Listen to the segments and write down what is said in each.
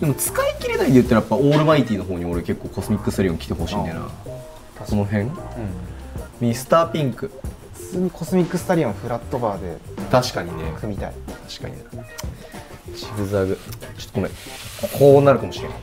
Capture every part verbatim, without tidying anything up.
でも使い切れないで言ったらやっぱオールマイティの方に俺結構コスミックストリオン来てほしいんだよな。この辺、うん、ミスターピンク普通にコスミックスタリオンフラットバーで確かにね組みたい。確かにねジグザグちょっとごめんこうなるかもしれない。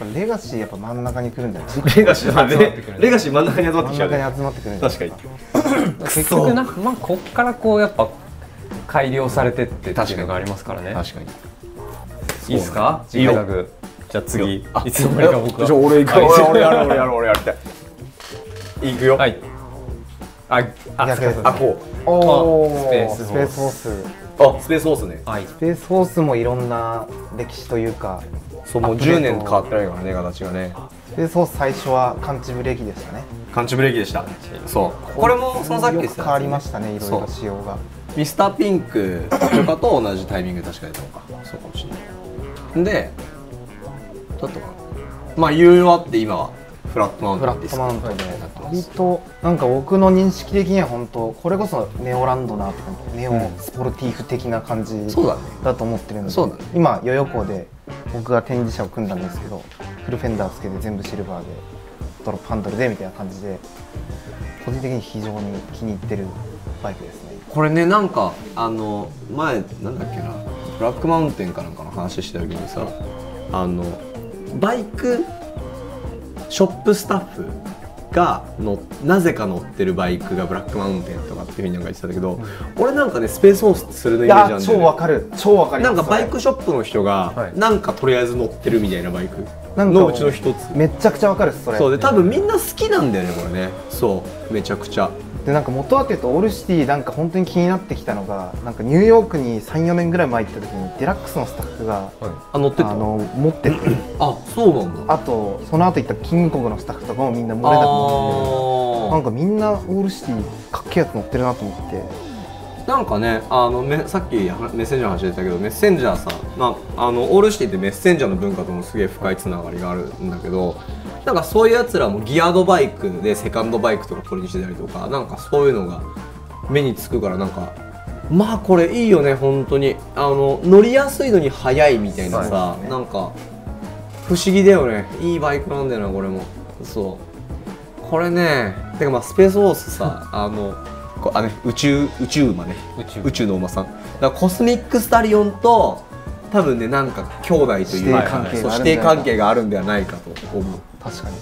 やっぱレガシーやっぱ真ん中に来るんだよね。レガシーはねレガシー真ん中に集まってきちゃう。真ん中に集まってくるんだよね。確かに結局なんかまあこっからこうやっぱ改良されてってっていうのがありますからね。確かにいいですか？ジグザグ。じゃあ次いつの間にか僕はじゃあ俺行く。俺やる俺やる俺やりたい。行くよ。はい。ああこう。おお。スペースホース。あスペースホースね。はい。スペースホースもいろんな歴史というか。そうもうじゅうねん変わってないからね形がね。スペースホース最初はカンチブレーキでしたね。カンチブレーキでした。そう。これもそのさっき変わりましたねいろいろ仕様が。ミスターピンクとかと同じタイミング確か出たのか。そうかもしれない。で、だったかまあいろいろあって今はフラットマウントです。フラットマウントで割となんか僕の認識的には本当これこそネオランドナーとかネオスポルティーフ的な感じだと思ってるので、そうだね、今代々木で僕が展示車を組んだんですけどフルフェンダーつけて全部シルバーでドロップハンドルでみたいな感じで個人的に非常に気に入ってるバイクですね。これねなんかあの前なんだっけなブラックマウンテンかなんかの話してた時にさあのバイクショップスタッフがのなぜか乗ってるバイクがブラックマウンテンとかっていうふうになんか言ってたんだけど、うん、俺なんかねスペースホースするのイメージあるんだよね。超わかる超わかる。なんかバイクショップの人がなんかとりあえず乗ってるみたいなバイクのうちの一つ。めちゃくちゃわかるそれ。そうで多分みんな好きなんだよねこれね。そうめちゃくちゃ。でなんか元当てとオールシティなんか本当に気になってきたのがなんかニューヨークにさんよねんぐらい前行った時にデラックスのスタッフが、はい、あ乗ってたあの持っててあそうなんだ。あとその後行ったキングコングのスタッフとかもみんな漏れなく乗っててなんかみんなオールシティかっけえやつ乗ってるなと思って。なんかねあのめさっきメッセンジャーの話で言ったけどメッセンジャーさん、まあ、あのオールシティってメッセンジャーの文化ともすげえ深いつながりがあるんだけどなんかそういうやつらもギアドバイクでセカンドバイクとか取りにしてたりとかなんかそういうのが目につくからなんかまあこれいいよね本当にあの乗りやすいのに速いみたいなさ、ね、なんか不思議だよね。いいバイクなんだよなこれも。そうこれねてかまあスペースホースさあのあね、宇宙宇宙馬ね宇 宙, 宇宙の馬さんだからコスミックスタリオンと多分ねなんか兄弟という指定関係があるんではないかと思う。確かに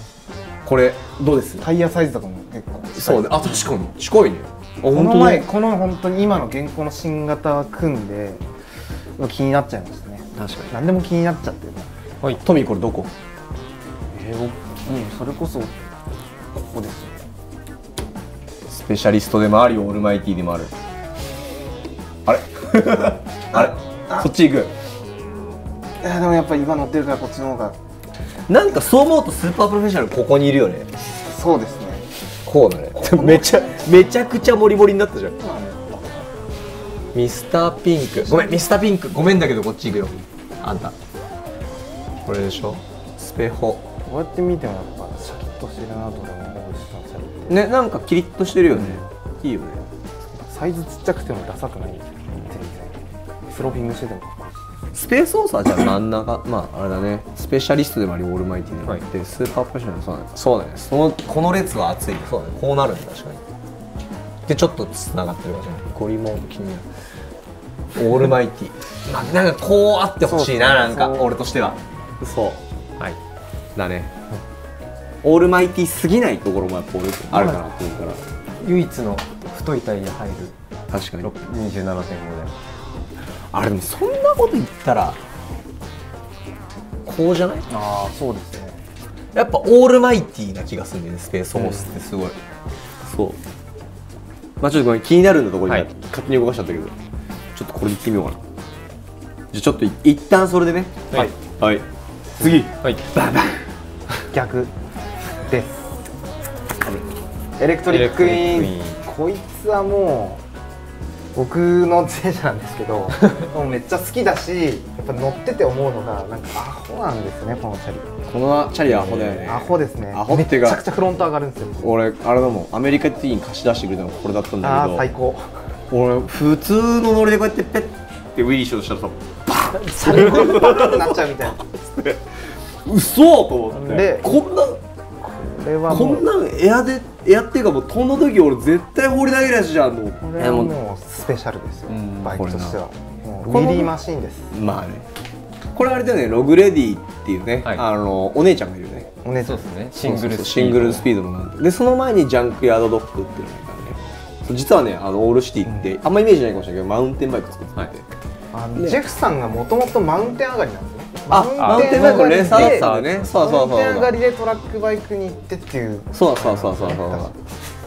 これどうですタイヤサイズとかも結構そうね。あ確かに近いね。この前この本当に今の現行の新型組んで気になっちゃいましたね。確かに何でも気になっちゃってる。はいトミーこれどこえー、うんそれこそここですよ。スペシャリストでもありオールマイティでもある。あれあれそっち行く。いやでもやっぱり今乗ってるからこっちの方がなんかそう思うとスーパープロフェッショナルここにいるよね。そうですねこうだねめちゃめちゃくちゃモリモリになったじゃん。ミスターピンクごめんミスターピンクごめんだけどこっち行くよあんたこれでしょスペホ。こうやって見てもやっぱシャキッとしてるなと思うね、なんかキリッとしてるよね、うん、いいよね。サイズちっちゃくてもダサくない。スローピングしててもスペースオーサーじゃ真ん中まああれだねスペシャリストでもありオールマイティでもあって、はい、スーパープロフェッショナルそうだねそうだねそのこの列は熱いそうだねこうなるんだ確かにでちょっとつながってるからねゴリモード気になるオールマイティまあなんかこうあってほしいななんか俺としてはそうはいだね、うんオールマイティすぎないところもやっぱあるかなと思うから唯一の太いタイヤ入る。確かに にじゅうななてんご であれでもそんなこと言ったらこうじゃない。ああそうですねやっぱオールマイティな気がするんだよねスペースホースってすごい、うん、そうまあちょっとごめん気になるんだところに勝手に動かしちゃったけど、はい、ちょっとこれいってみようかな。じゃあちょっと一旦それでねはい、はい、次、はい、バンバン逆ですエレクトリックイーン。こいつはもう僕の自転車なんですけどもうめっちゃ好きだし、やっぱ乗ってて思うのがなんかアホなんですね、このチャリ。このチャリアホだよね。アホですね。アホっていうかめちゃくちゃフロント上がるんですよ。俺あれだもん、アメリカ的に貸し出してくれたのがこれだったんだけど、あー最高。俺普通のノリでこうやってペッってウィリーしようとしたらさ、バーンチャリがバーンってなっちゃうみたいな嘘と思って、こんなこんなんエアでエアっていうか、もう飛んだ時俺絶対放り投げるやつじゃんと思って。これはもうスペシャルですよ、バイクとしては。ウィリーマシーンです。まあね、これあれだよね、ログレディっていうね、あのお姉ちゃんがいるね。お姉ちゃんですね。シングルシングルスピードので、その前にジャンクヤードドッグっていうのがあるね。実はね、あのオールシティってあんまイメージないかもしれないけど、マウンテンバイク作ってて、ジェフさんがもともとマウンテン上がりなんですね。あ、マウンテンバイクレーサーだね。そうそうそう。マウンテン上がりでトラックバイクに行ってっていう。そうそうそうそうそう。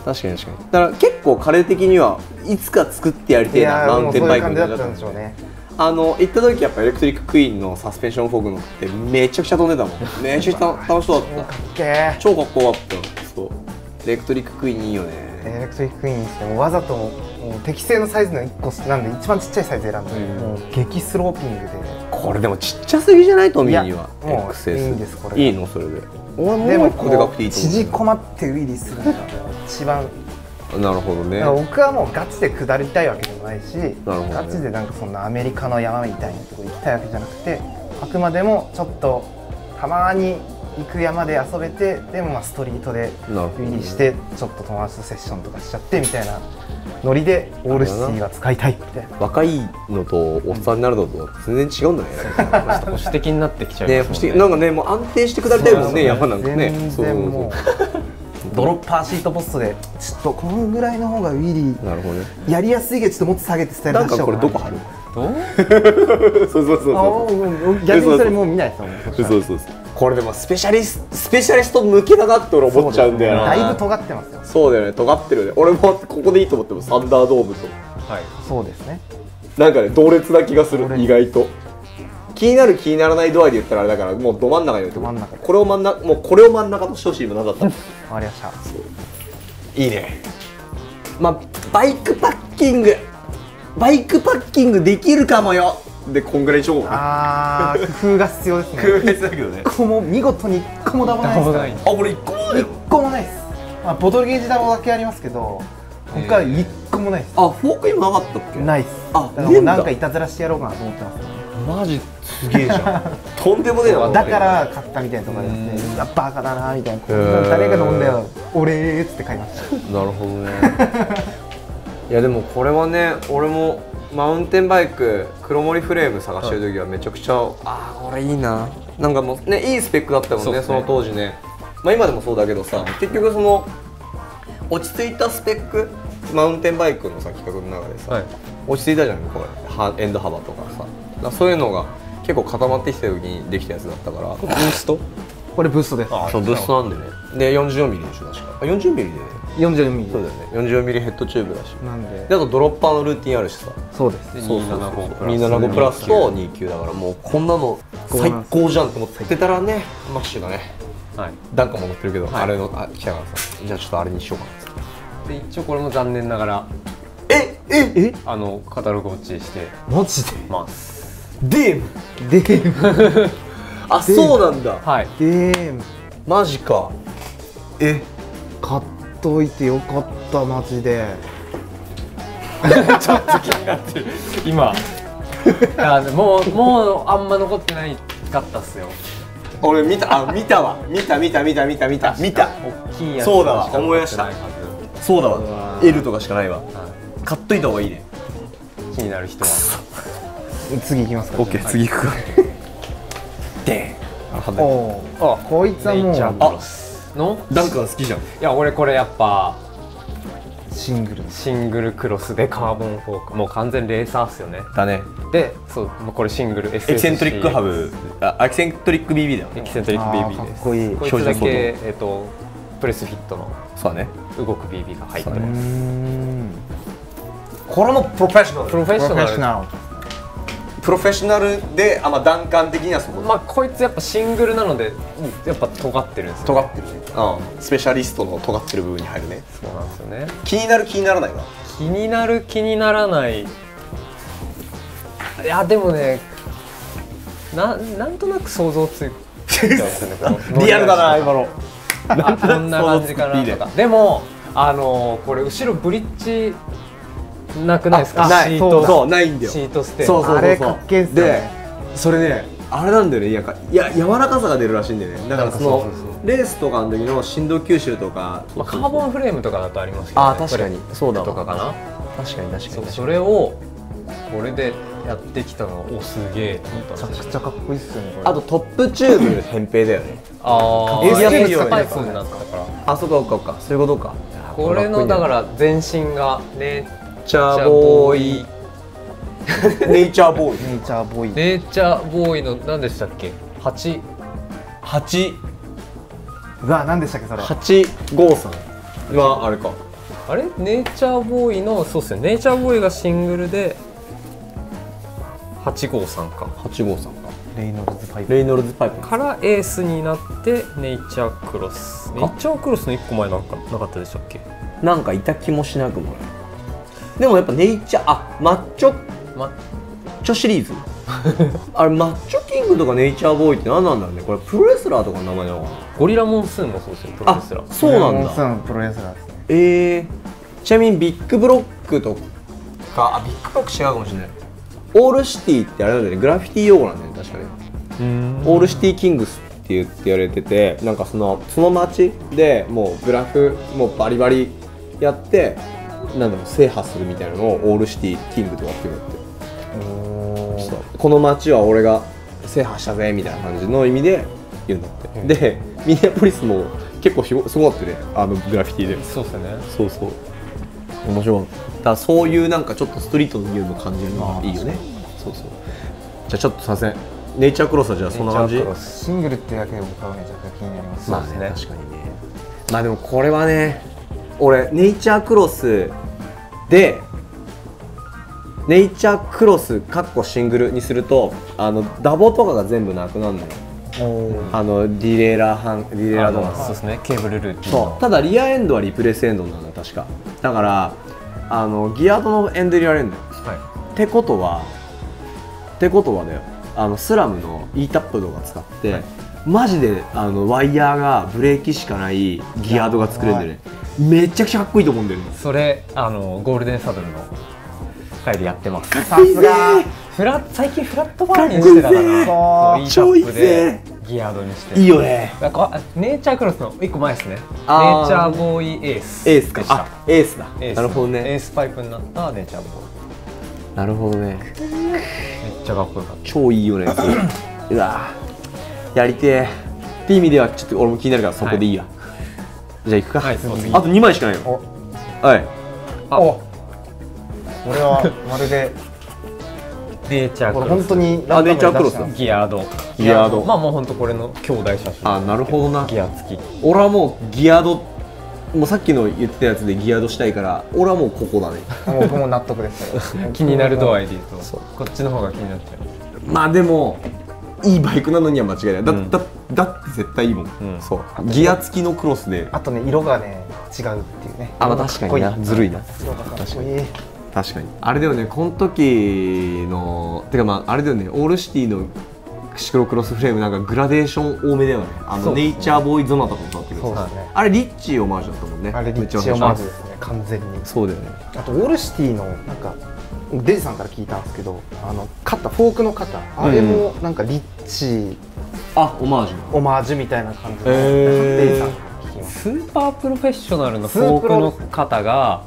確かに確かに。だから結構彼的にはいつか作ってやりたいなマウンテンバイクみたいな感じだったんでしょうね。あの行った時やっぱエレクトリッククイーンのサスペンションフォーク乗ってめちゃくちゃ飛んでたもん。めちゃくちゃ楽しそうだった。かっけー。超かっこよかった。そう。エレクトリッククイーンいいよね。エレクトリッククイーンですね。わざと。適正のサイズのいっこなんで、一番ちっちゃいサイズ選んで、もう激スローピングで。これでもちっちゃすぎじゃないと、ミニは。もういいんですこれ。いいのそれで。俺もこれがくていいと思う。縮こまってウィリーするのが一番。なるほどね。僕はもうガチで下りたいわけでもないし、ガチでなんかそんなアメリカの山みたいなとこ行きたいわけじゃなくて、あくまでもちょっとたまに行く山で遊べて、でもまあストリートでウィリーして、ちょっと友達とセッションとかしちゃってみたいな。ノリでオールシティは使いたいみたいな。若いのとおっさんになるのと全然違うんだね。保守的になってきちゃいますね。なんかね、もう安定して下りたいもんね、山なんかね。全然もうドロッパーシートポストでちょっとこのぐらいの方がウィリーやりやすいけど、ちょっともっと下げて伝えましょう。なんかこれどこ貼る？そうそうそう。逆にそれもう見ないですもん。そうそうそう。これでもスペシャリススペシャリスト向けだなって俺思っちゃうんだよな。だいぶ尖ってますよ。そうだよね、尖ってるね。俺もここでいいと思ってもサンダードームと、はい、そうですね。なんかね、同列な気がする。意外と気になる気にならない度合いで言ったらあれだから、もうど真ん中に置いて、真ん中これを真ん中、もうこれを真ん中としてほしいものだった。わかりました。いいね。まあバイクパッキングバイクパッキングできるかもよ。で、こんぐらいしょうがない。ああ、工夫が必要ですね。工夫が必要だけどね。こも見事に一個もダボないです。あ、俺一個もない。一個もないです。あ、ボトルゲージダボだけありますけど、他一個もないです。あ、フォーク今なかったっけ？ないです。あ、なんかいたずらしてやろうかなと思ってます。マジすげえじゃん。とんでもねえな。だから買ったみたいなところですね。うわ、バカだなみたいな。誰が飲んだよ。俺ーっつって買いました。なるほどね。いやでもこれはね、俺も。マウンテンバイク黒森フレーム探してる時はめちゃくちゃ、はい、ああこれいいな、なんかもうね、いいスペックだったもんね、 そ, ねその当時ね。まあ今でもそうだけどさ、結局その落ち着いたスペックマウンテンバイクのさ企画の中でさ、はい、落ち着いたじゃん、これエンド幅とかさ、だそういうのが結構固まってきた時にできたやつだったから。ブースト、これブーストです。そう、ブーストなんでね。でよんじゅうよんミリでしょ確か。あ、よんじゅうミリでね。よんじゅうよんミリ、そうだよね。よんじゅうよんミリヘッドチューブだし、なんであとドロッパーのルーティンあるしさ。そうです。にひゃくななじゅうごプラスとにじゅうきゅうだから、もうこんなの最高じゃんと思ってたらね、マッシュがね、段階も乗ってるけど、あれの来たからさ、じゃあちょっとあれにしようかなって。一応これも残念ながらえええあのカタログ落ちしてマジでます。デームデームあ、そうなんだ。はい、デームマジか。え、買っといてよかったマジで。ちょっと気になってる今。あ、もうもうあんま残ってないかったっすよ。俺見た、あ、見たわ、見た見た見た見た見た見た。大きいやつ。そうだわ、思い出した。そうだわ、 L とかしかないわ。買っといた方がいいね、気になる人は。次いきますか。 OK、 次いくか。でおお、こいつはもうあのダンクは好きじゃん。いや俺これやっぱシングルシングルクロスでカーボンフォーク、もう完全レーサーっすよね。だね。で、そう、これシングル エスエスシー エキセントリックハブ、あ、エキセントリック ビービー だよ。エキセントリック ビービー です。かっこいい。こいつだけえっとプレスフィットのそうだね、動く ビービー が入ってます。これもプロフェッショナルプロフェッショナルプロフェッショナルで、あ、まあ段階的にはそこ。まあこいつやっぱシングルなので、やっぱ尖ってるんですよ。尖ってるね。うん。スペシャリストの尖ってる部分に入るね。そうなんですよね。気になる気にならないわ。気気になる気にならない、いやでもね、 な, なんとなく想像ついてるんですよねリアルだな今のこんな感じかなとか。でもあのこれ後ろブリッジなくないですか、シートないんだよ、シートステー、あれかっけえっすね。それねあれなんだよね、いや柔らかさが出るらしいんでね、だからそのレースとかの時の振動吸収とか、カーボンフレームとかだとありますけど、あ確かにそうだとかかな、確かに確かに、それをこれでやってきたのがおすげえと思ったんですよ。めちゃくちゃかっこいいっすね。あとトップチューブ扁平だよね、ああエアースタイプになったから、あそうかそうかそういうことか。これのだから全身がねネイチャーボーイ、ネイチャーボーイ、ネイチャーボーイ、ネイチャーボーイの何でしたっけ、八八、うわ何でしたっけそれ、八五三はあれか、あれネイチャーボーイの、そうっすね、ネイチャーボーイがシングルで八五三か、八五三か、レイノルズパイプ、レイノルズパイプからエースになってネイチャークロス、ネイチャークロスの一個前なんかなかったでしたっけ、なんかいた気もしなくもない。でもやっぱネイチャー、あマッチョマッチョシリーズあれマッチョキングとかネイチャーボーイって何なんだろうね、これプロレスラーとかの名前なのかな。ゴリラモンスーンもそうですよ、プロレスラー。そうなんだ、モンスーンプロレスラーですね。えー、ちなみにビッグブロックとか、あビッグブロック違うかもしれない、オールシティってあれなんだよね、グラフィティ用語なんだよね確かね。うーん、オールシティキングスって言ってやれてて、なんかそのその街でもうグラフもうバリバリやってなんだろう制覇するみたいなのをオールシティキングとかって言うのって、この街は俺が制覇したぜみたいな感じの意味で言うんだって、うん、でミネアポリスも結構すごかったね、あのグラフィティで。そうですね、そうそう面白い。だからそういうなんかちょっとストリートのゲーム感じるのがいいよね。そうそう、じゃあちょっとさせんネイチャークロスはじゃあそんな感じ、シングルってだけで僕はめちゃくちゃ気になります。まあね確かにね、まあでもこれはね俺ネイチャークロスでネイチャークロスかっこシングルにするとあのダボとかが全部なくなるのよ、あのディレーラーハンディレーラーとか、そうですねケーブルルーティンの、ただリアエンドはリプレイスエンドなんだ確か、だからあのギアとのエンドリアエンド、はい、ってことはってことはだよ、あのスラムの E タップとか使って、はい、マジであのワイヤーがブレーキしかないギアードが作れるんだよね。めちゃくちゃかっこいいと思うんだよね。それあのゴールデンサドルの回でやってます。さすがフラ最近フラットバーニングしてたから、いいタップでギアードにしていいよね。ネイチャークロスの一個前ですね、ネイチャーボーイエース、エースか、あエースだ、なるほどね、エースパイプになったネイチャーボーイ、なるほどね、めっちゃかっこよかった、超いいよね。うわやりてーって意味ではちょっと俺も気になるからそこでいいや。じゃあ行くか。あとにまいしかないよ。はい。あ、俺はまるでネイチャークロス。本当にランダムに出したギアード。ギアード。まあもう本当これの兄弟写真。あ、なるほどな。ギア付き。俺はもうギアード、もうさっきの言ってたやつでギアードしたいから、俺はもうここだね。僕も納得です。気になる度合いで言うと、こっちの方が気になっちゃう。まあでも。いいバイクなのには間違いない。だ、だ、だって絶対いいもん。そう。ギア付きのクロスで。あとね、色がね、違うっていうね。あ、確かにな。ずるいな。確かに。確かに。あれだよね、この時の、てかまあ、あれだよね、オールシティのシクロクロスフレームなんかグラデーション多めだよね。あの、ネイチャーボーイゾナタとかもあってる。そうだね。あれ、リッチーオマージュだったもんね。あれ、リッチーオマージュですね、完全に。そうだよね。あと、オールシティの、なんか、デジさんから聞いたんですけど、あの肩フォークの肩、あれもなんかリッチ、あオマージュオマージュみたいな感じで、デジさんから聞きます。スーパープロフェッショナルのフォークの肩が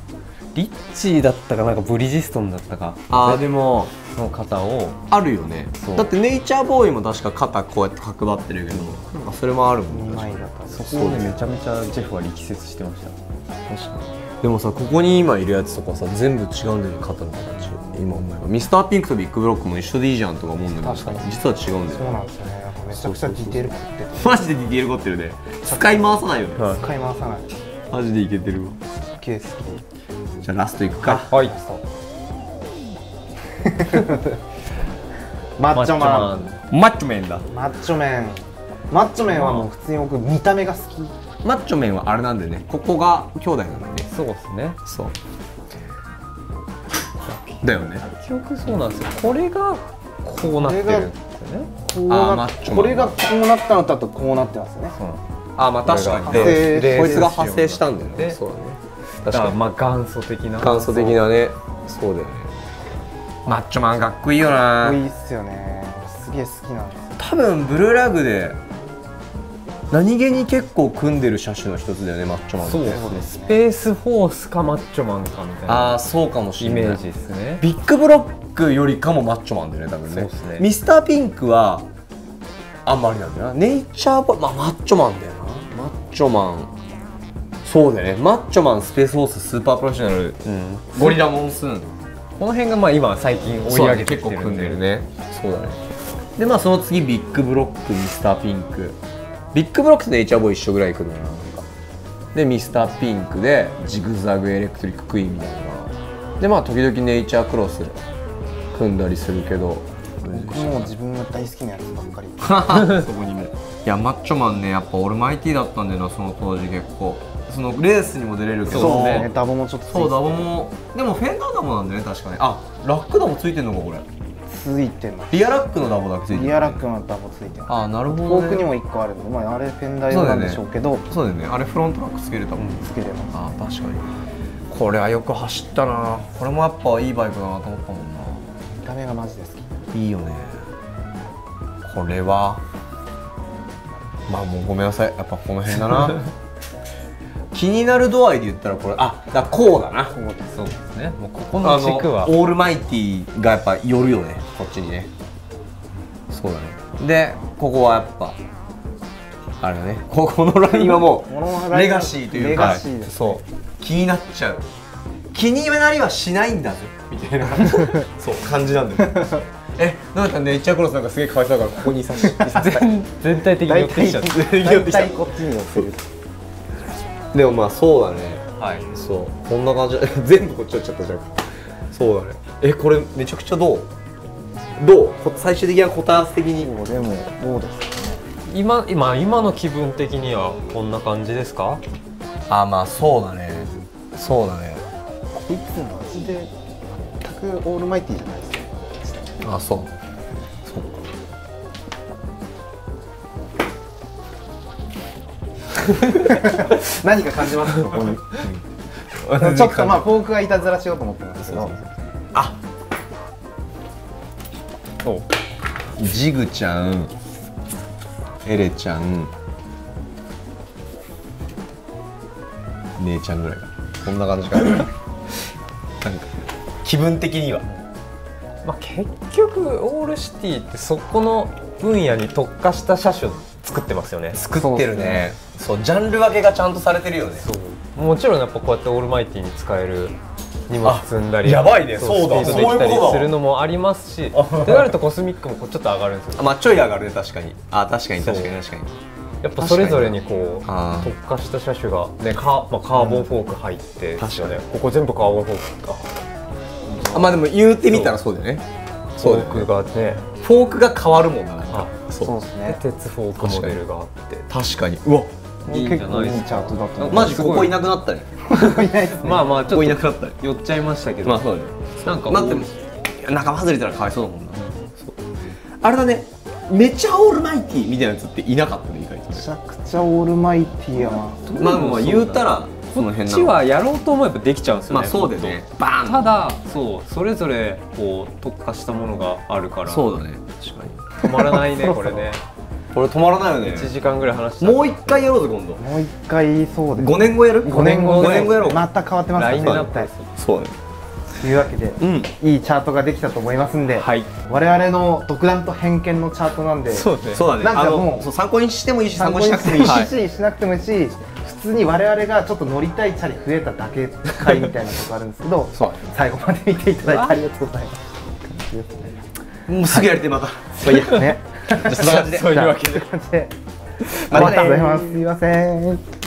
リッチだったかなんかブリヂストンだったか、あでもの肩をあるよね。だってネイチャーボーイも確か肩こうやって角張ってるけど、なんかそれもあるもんね。そこをねめちゃめちゃジェフは力説してました。確かに。でもさ、ここに今いるやつとかさ、全部違うんだよね、肩の形。今思えばミスターピンクとビッグブロックも一緒でいいじゃんとか思うんだけど、実は違うんだよ。そうなんですよね。めちゃくちゃディテール凝ってる。マジでディテール凝ってるね。使い回さないよね。使い回さない。マジでいけてるわ。好きです。じゃあラストいくか。はい。マッチョマン。マッチョメンだ。マッチョメン。マッチョメンはもう普通に僕見た目が好き。マッチョメンはあれなんだよね、ここが兄弟なんだよね。そうですね。そうだよね。記憶そうなんですよ。これがこうなってるんですよね。これがこうなったのだとこうなってますよね。あ、まあ確かにこいつが発生したんだよね。そうだね。だからまあ元祖的な元祖的なね。そうだよね。マッチョマンかっこいいよな。かっこいいっすよね。すげえ好きなんですよ。多分ブルーラグで何気に結構組んでる車種の一つだよね、マッチョマンって。そうですね。スペースフォースかマッチョマンかみたいな。ああ、そうかもしれない。イメージですね。ビッグブロックよりかもマッチョマンだよね、多分ね。そうですね。ミスターピンクはあんまりなんだよな。ネイチャーボ、まあマッチョマンだよな。マッチョマン。そうだよね。マッチョマン、スペースフォース、スーパープロフェッショナル、うん、ゴリラモンスーン。この辺がまあ今最近追い上げてきてるんで。結構組んでるね。そうだね。でまあその次ビッグブロック、ミスターピンク。ビッグブロックとネイチャーボーイ一緒ぐらい来るのかな。でミスターピンクでジグザグエレクトリッククイーンみたいな。でまあ時々ネイチャークロス組んだりするけど、僕も自分が大好きなやつばっかりそこにもいやマッチョマンね、やっぱオールマイティーだったんだよな、その当時。結構そのレースにも出れるけど、そうね、ダボもちょっとついてる。そうダボも、でもフェンダーダボなんだよね、確かに。あ、ラックダボついてんのか、これ。ついてます。リアラックのダボだけついてる。リアラックのダボついてます。あ、なるほどね。遠くにもいっこあるので、まあ、あれフェンダー用なんでしょうけど。そうだよね。あれフロントラックつけれたもん。つけれます。あ、確かにこれはよく走ったな。これもやっぱいいバイクだなと思ったもんな。見た目がマジですいいよね。これはまあもうごめんなさい、やっぱこの辺だな気になる度合いで言ったらこれ、あ、だからこうだな。こうです。そうですね。もうここの軸はオールマイティーがやっぱ寄るよね、こっちにね。そうだね。でここはやっぱあれだね、ここのラインはもうレガシーというか、そう気になっちゃう。気になりはしないんだぜみたいなそう感じなんだよえ、なんかね、イチャクロスなんかすげえかわいそうだからここにさし全体的に寄ってきちゃって、大体こっちに寄ってる。でもまあそうだね。はい、そう、こんな感じ全部こっち寄っちゃったじゃん。そうだね。え、これめちゃくちゃどうどう最終的な答え合わせ的にも。でもどうですかね、今今今の気分的にはこんな感じですか。あ、まあそうだね。そうだね。こいつマジで全くオールマイティーじゃないですか。あ、そう。そう何か感じますここにちょっとまあフォークがいたずらしようと思ってますけど。あ、そうジグちゃん、エレちゃん、姉ちゃんぐらいか。こんな感じかなんか気分的には。まあ結局オールシティってそこの分野に特化した車種を作ってますよね。作ってるね。そう、ジャンル分けがちゃんとされてるよね。そう、もちろんやっぱこうやってオールマイティに使える荷物積んだり、やばいね、そうだ、スピードできたりするのもありますし、ってなるとコスミックもちょっと上がるんですよ。まあちょい上がるね、確かに。あ、確かに確かに確かに。やっぱそれぞれにこう特化した車種がね、カーボンフォーク入ってですよね。ここ全部カーボンフォークか。まあでも言うてみたらそうだよね。フォークがね、フォークが変わるもんな。そうですね。鉄フォークモデルがあって、確かに。うわ、いいんじゃないですか。マジここいなくなったね。まあまあちょっといなくなったね。寄っちゃいましたけど。まあそうだね。なんか待って、仲間外れたらかわいそうだもんな。あれだね、めちゃオールマイティみたいなやつっていなかったね、意外と。めちゃくちゃオールマイティやな。まあまあ言うたら。こっちはやろうと思えばできちゃうんですよね。まあそうですね。バーン。ただそうそれぞれこう特化したものがあるから。そうだね、確かに。止まらないねこれね。これ止まらないよね。いちじかんぐらい話して。もう一回やろうぜ今度。もう一回。そうです。ごねんごやる。ごねんごやろう。また変わってますからね。ラインナップです。そうね。というわけでいいチャートができたと思いますんで、我々の独断と偏見のチャートなんで、そうだね。なんかもう参考にしてもいいし、参考にしなくてもいいし、しなくてもいいし。普通に我々がちょっと乗りたいチャリ増えただけ回みたいなことあるんですけど最後まで見ていただいてありがとうございます。もうすぐやりてまた。そういうわけでまたね。すいません。